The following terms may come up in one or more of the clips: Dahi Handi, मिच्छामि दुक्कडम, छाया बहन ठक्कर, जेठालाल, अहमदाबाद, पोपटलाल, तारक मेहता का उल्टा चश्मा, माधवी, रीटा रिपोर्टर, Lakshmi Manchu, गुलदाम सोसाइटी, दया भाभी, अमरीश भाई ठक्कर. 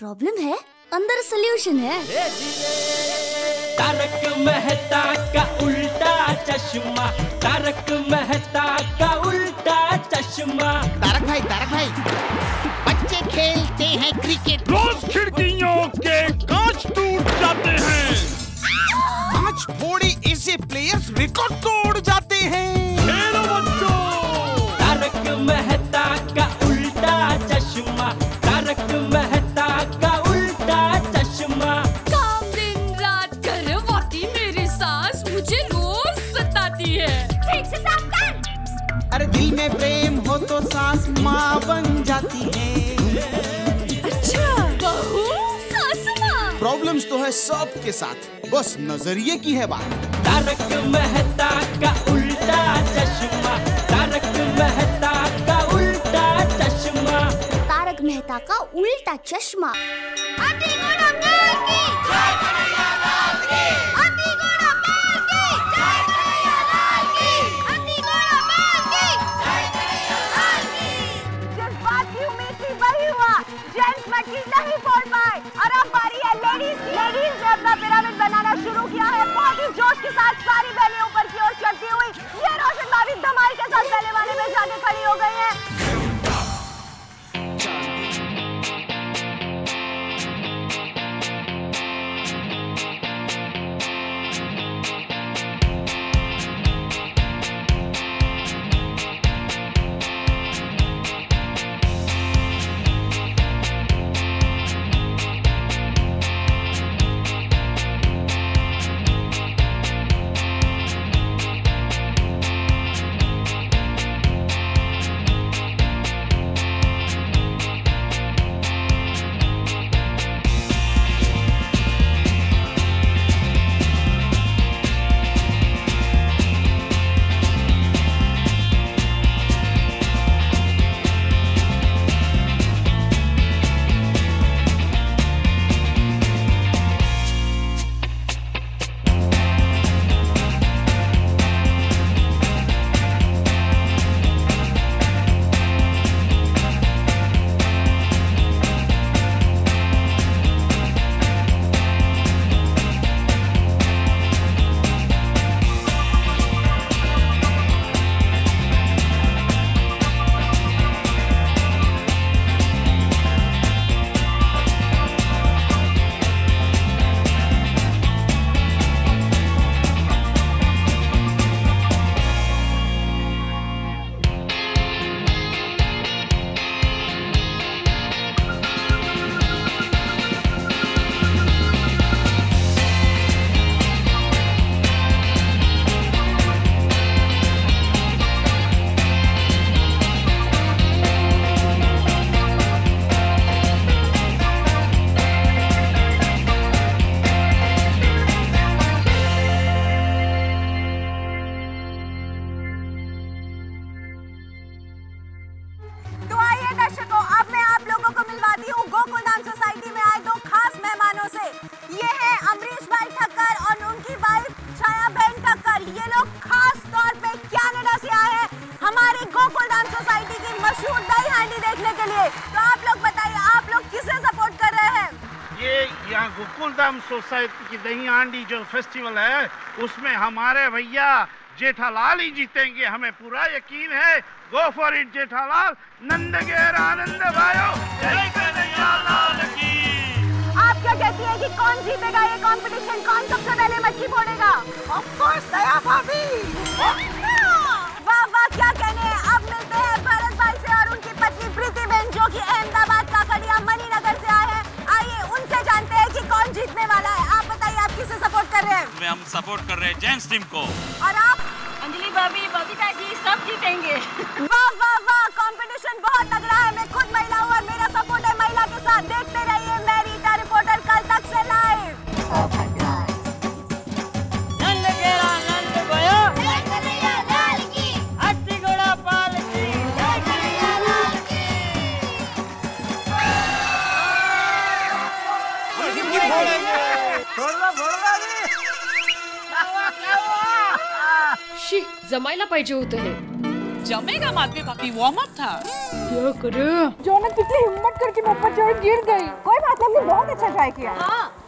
Problem है अंदर solution है। तारक मेहता का उल्टा चश्मा, तारक मेहता का उल्टा चश्मा। तारक भाई बच्चे खेलते हैं क्रिकेट, रोज खिड़कियों के कांच टूट जाते हैं। कांच फोड़े ऐसे प्लेयर्स रिकॉर्ड तोड़ जाते हैं। हेलो बच्चों, तारक मेहता का उल्टा चश्मा, तारक मेहता का उल्टा चश्मा। काम दिन रात करे वाकई मेरी सास मुझे रोज सताती है। ठीक से साफ कर। अरे दिल में प्रेम हो तो सास माँ बन जाती है। अच्छा, बहू सास माँ। प्रॉब्लम्स तो है सब के साथ, बस नजरिए की है बात। तारक मेहता का उल्टा चश्मा, तारक मेहता का उल्टा चश्मा, तारक मेहता का उल्टा चश्मा। जिस बात की उम्मीद थी वही हुआ। जेंट्स मछली नहीं बोल पाए और अब बारी है लेडीज ने अपना पिरामिड बनाना शुरू किया है। बहुत ही जोश के साथ सारी बहनें ऊपर की ओर चढ़ती हुई ये रोशन भाभी धमाल के साथ पहले वाले में जाके खड़ी हो गई है। गुलदाम सोसाइटी में आए दो खास मेहमानों से, ये हैं अमरीश भाई ठक्कर और उनकी वाइफ छाया बहन ठक्कर। ये लोग खास तौर पे कनाडा से आए हैं हमारी गुलदाम सोसाइटी की मशहूर दही हांडी देखने के लिए। तो आप लोग बताइए, आप लोग किसे सपोर्ट कर रहे हैं? ये यहाँ गुलदाम सोसाइटी की दही हांडी जो फेस्टिवल है उसमें हमारे भैया जेठालाल ही जीतेंगे, हमें पूरा यकीन है। Go for it जेठालाल। नंद गहर आनंद भाइयो, जय कन्हैयालाल की। आप क्या कहती हैं कि कौन जीतेगा ये कंपटीशन, कौन सबसे पहले मछली फोड़ेगा? ऑफ कोर्स दया भाभी। वाह वाह, क्या कहने। अब मिलते हैं भारत भाई से और उनकी पत्नी प्रीति बहन जो की अहमदाबाद का कड़िया मणिनगर से आए हैं। आइए उनसे जानते हैं की कौन जीतने वाला है। आप बताइए, आप किसे सपोर्ट कर रहे हैं? हम सपोर्ट कर रहे हैं जेंट्स टीम को। और आप? अंजलि भाभी, बबीता जी, सब जीतेंगे। वाह वाह वाह, कंपटीशन बहुत लग रहा है। मैं खुद महिला हूँ और मेरा सपोर्ट है महिला के साथ। देखते रहिए मैं रीटा रिपोर्टर कल तक से लाइव। नंद गेरा नंद भयो, जय कन्हैया लाल की। अति घोड़ा पाल की, जय कन्हैया लाल की। थोड़ा शी जमायला पाहिजे होते हैं। जमेगा माधवी भाभी, वार्म अप था। क्या करे जो ना, कितनी हिम्मत करके मैं ऊपर चढ़ गिर गई। कोई बात नहीं, ट्राई किया।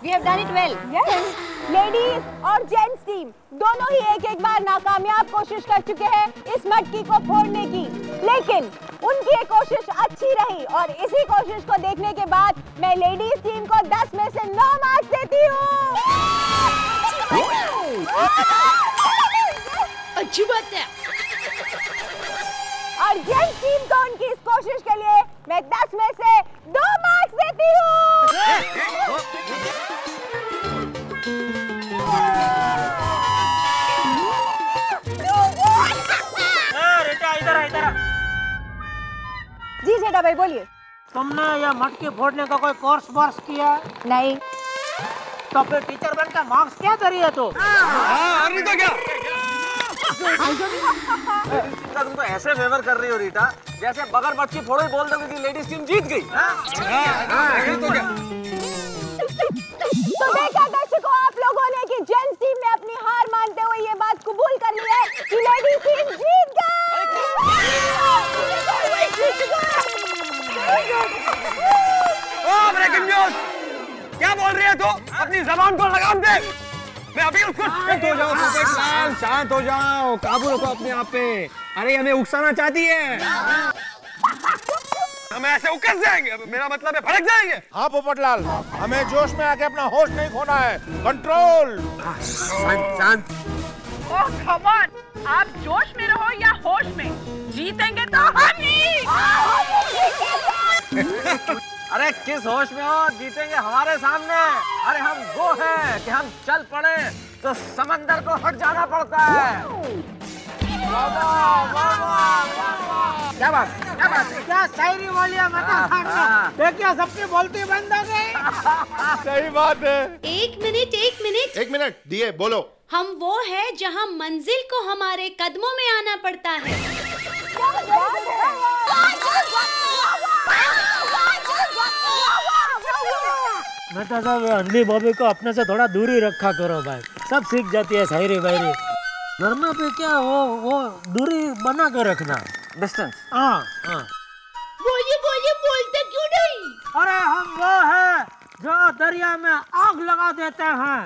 We have done it well. Yes, ladies और जेंट्स टीम दोनों ही एक-एक बार नाकामयाब कोशिश कर चुके हैं इस मटकी को फोड़ने की, लेकिन उनकी ये कोशिश अच्छी रही और इसी कोशिश को देखने के बाद मैं लेडीज टीम को 10 में से 9 मार्क्स देती हूँ। अच्छी बात है। और जेंट्स टीम को उनकी इस कोशिश के लिए मैं 10 में से 2 मार्क्स देती हूँ। जी जेठा भाई बोलिए। तुमने ये मटकी फोड़ने का कोई कोर्स वर्स किया? नहीं। तो फिर टीचर बनकर मार्क्स क्या करिए तो? अरे तो क्या तुम तो ऐसे फेवर कर रही हो रीटा, जैसे बगर मटकी फोड़ो बोल दोगे कि लेडीज टीम जीत गई। तो देखा दर्शकों आप लोगों ने कि जेंट्स टीम ने अपनी हार मानते हुए ये बात कबूल कर ली है कि लेडीज टीम जीत गई। क्या बोल रही है तू? अपनी जबान को लगाम दे। मैं अभी उसको शांत हो जाओ, काबू रखो अपने आप पे। अरे हमें उकसाना चाहती है, हम ऐसे उकस जाएंगे, मेरा मतलब है भड़क जाएंगे। हाँ पोपटलाल, हमें जोश में आके अपना होश नहीं खोना है, कंट्रोल। शांत। ओह कम ऑन, आप जोश में रहो या होश में, जीतेंगे तो हम ही। अरे किस होश में हो, जीतेंगे हमारे सामने। अरे हम वो हैं कि हम चल पड़े तो समंदर को हट जाना पड़ता है। वादा, वादा, वादा। क्या बात है, क्या बात है, क्या शायरी बोली है मतलब। देखिए सबकी बोलती बंद हो गई। सही बात है। एक मिनट दिए बोलो। हम वो है जहाँ मंजिल को हमारे कदमों में आना पड़ता है। मैं तो सब अंधी बॉबी को अपने से थोड़ा दूरी रखा करो भाई, सब सीख जाती है शायरी वायरी। वरना पे क्या वो दूरी बना के रखना, डिस्टेंस। हाँ। बोलिए बोलते क्यों नहीं? अरे हम वो है जो दरिया में आग लगा देते हैं।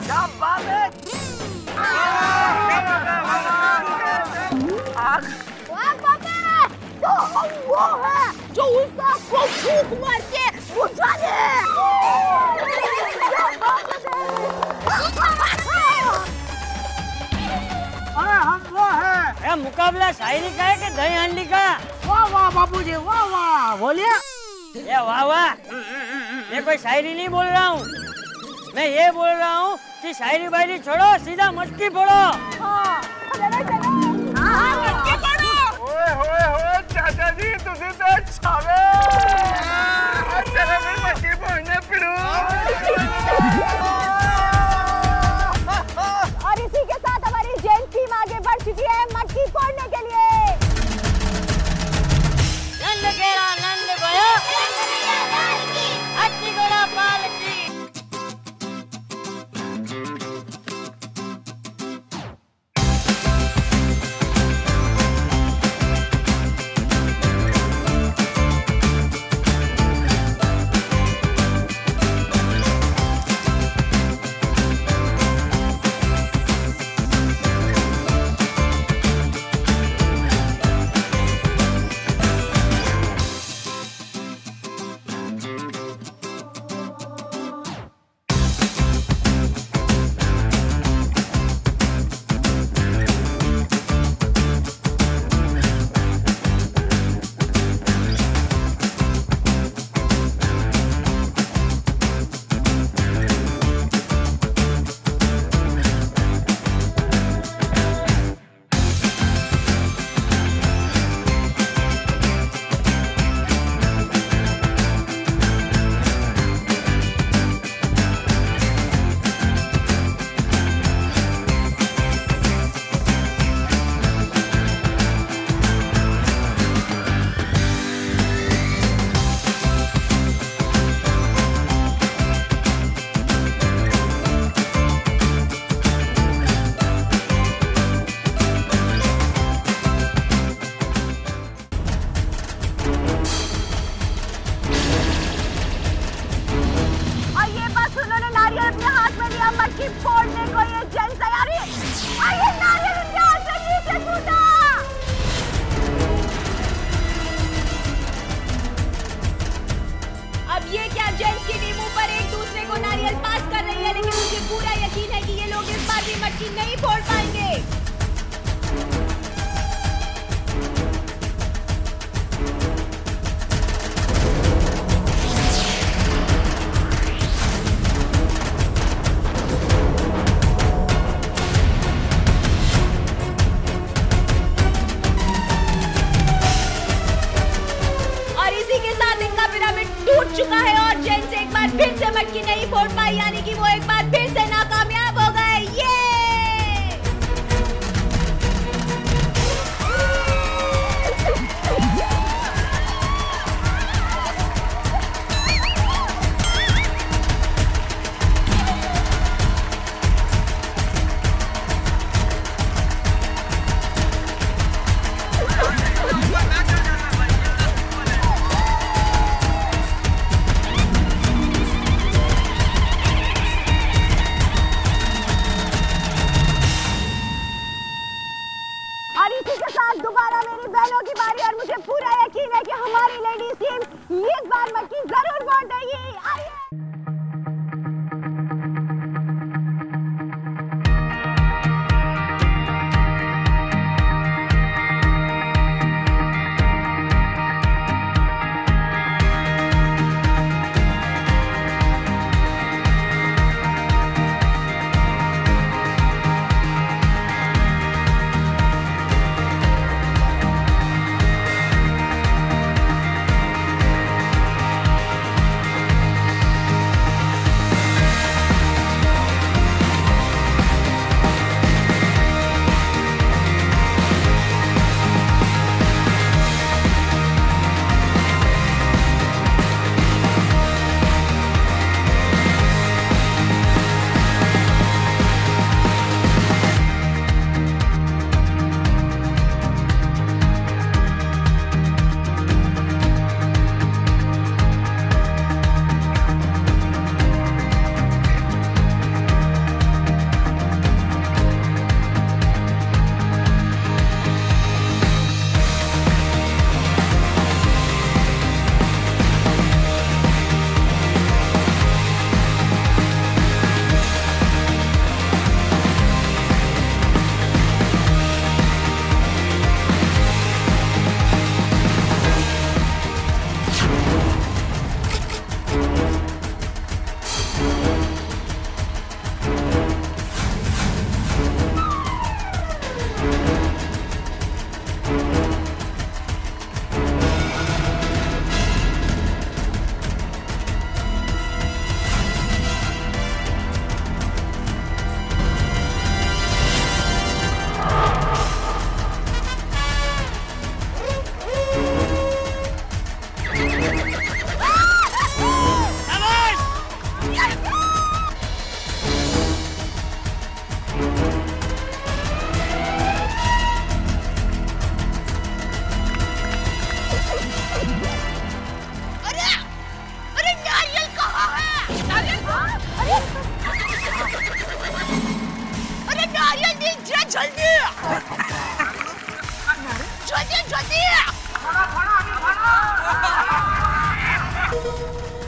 तो हम वो है जो उस आग को फूंक मार के बुझा दे। अरे हम वो है। मुकाबला शायरी का है कि दही हांडी का? वाह वाह बाबूजी, वाह वाह बोलिए। ये वाह वाह मैं कोई शायरी नहीं बोल रहा हूँ, मैं ये बोल रहा हूँ कि शायरी बायरी छोड़ो, सीधा मटकी फोड़ो। ओए होए होए चाचा जी तुझे तो छावे। चलो फिर मटकी फोड़ने फिरू। मटकी फोड़ने के लिए मेरा मक्की फोड़ने को ये जंग तैयारी, आइए नारियल उठा सही से कूदा। अब ये क्या जेंट्स की टीमों पर एक दूसरे को नारियल पास कर रही है, लेकिन मुझे पूरा यकीन है कि ये लोग इस बार भी मक्की नहीं फोड़ पाएंगे। चुका है और जेंट्स एक बार फिर से मटकी नहीं फोड़ पाई, यानी कि वो एक बार फिर से नाकामयाब हो गए। ये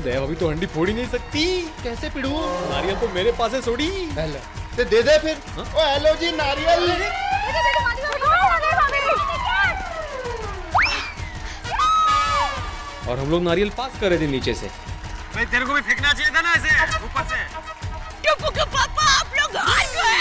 दया भाभी तो हंडी फोड़ ही नहीं सकती, कैसे पिड़ू? नारियल तो मेरे पास है, सोड़ी तो दे दे फिर। ओ हेलो जी, नारियल और हम लोग नारियल पास कर रहे थे नीचे से। भाई तेरे को भी फेंकना चाहिए था ना ऐसे ऊपर से। क्यों पापा आप लोग हार गए।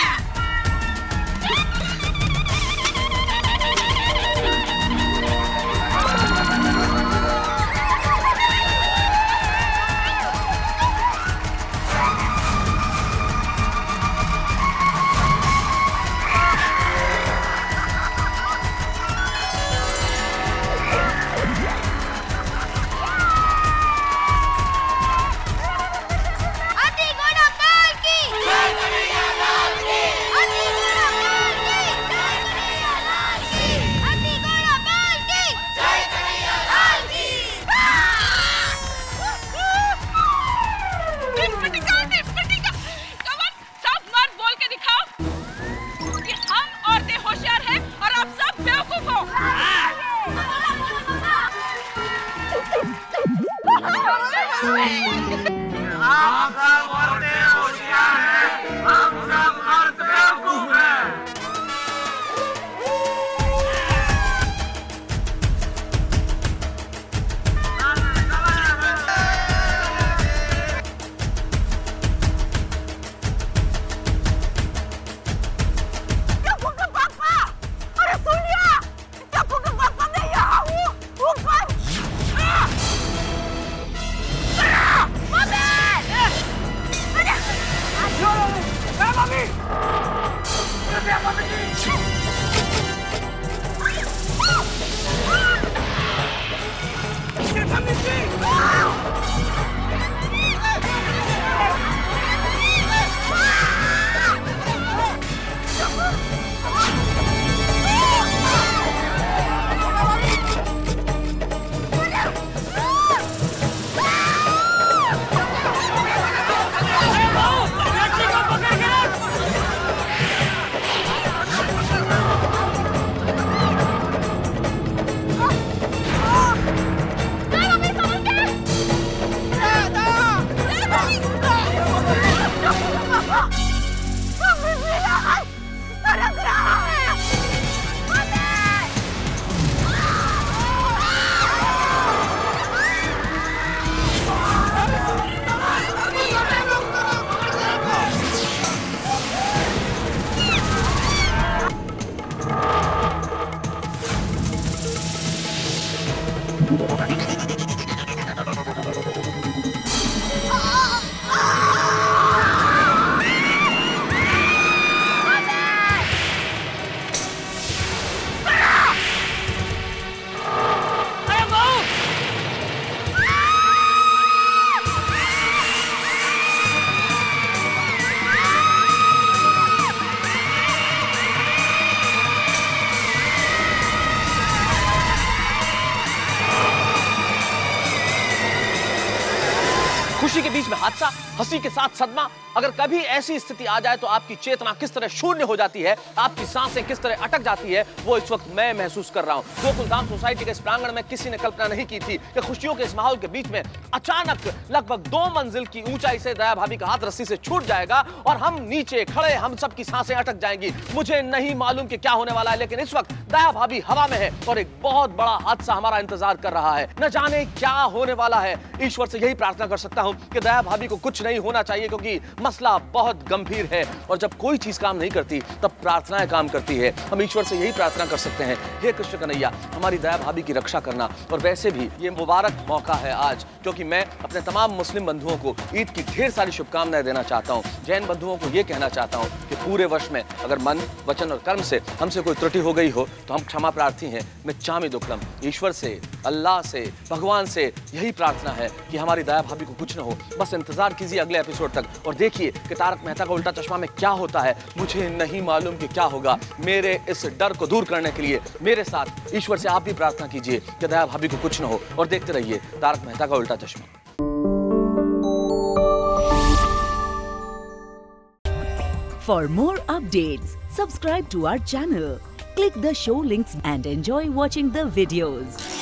हंसी के साथ सदमा, अगर कभी ऐसी स्थिति आ जाए तो आपकी चेतना किस तरह शून्य हो जाती है, आपकी सांसें किस तरह अटक जाती है, वो इस वक्त मैं महसूस कर रहा हूँ। जो गुलदाम सोसाइटी के इस प्रांगण में किसी ने कल्पना नहीं की थी कि खुशियों के इस माहौल के बीच में अचानक लगभग 2 मंजिल की ऊंचाई से दया भाभी का हाथ रस्सी से छूट जाएगा और हम नीचे खड़े, हम सबकी सांसें अटक जाएंगी। मुझे नहीं मालूम कि क्या होने वाला है, लेकिन इस वक्त दया भाभी हवा में है और एक बहुत बड़ा हादसा हमारा इंतजार कर रहा है। न जाने क्या होने वाला है। ईश्वर से यही प्रार्थना कर सकता हूँ कि दया भाभी को कुछ नहीं होना चाहिए, क्योंकि मसला बहुत गंभीर है और जब कोई चीज काम नहीं करती तब प्रार्थनाएं काम करती है। हम ईश्वर से यही प्रार्थना कर सकते हैं, हे कृष्ण कन्हैया, हमारी दया भाभी की रक्षा करना। और वैसे भी ये मुबारक मौका है आज, क्योंकि मैं अपने तमाम मुस्लिम बंधुओं को ईद की ढेर सारी शुभकामनाएं देना चाहता हूँ। जैन बंधुओं को ये कहना चाहता हूँ कि पूरे वर्ष में अगर मन, वचन और कर्म से हमसे कोई त्रुटि हो गई हो तो हम क्षमा प्रार्थी हैं। मिच्छामि दुक्कडम। ईश्वर से, अल्लाह से, भगवान से यही प्रार्थना है कि हमारी दया भाभी को कुछ न हो। बस इंतजार कीजिए अगले एपिसोड तक और देखिए कि तारक मेहता का उल्टा चश्मा में क्या होता है। मुझे नहीं मालूम कि क्या होगा। मेरे इस डर को दूर करने के लिए मेरे साथ ईश्वर से आप भी प्रार्थना कीजिए कि दया भाभी को कुछ न हो। और देखते रहिए तारक मेहता का उल्टा चश्मा। For more updates subscribe to our channel, click the show links and enjoy watching the videos.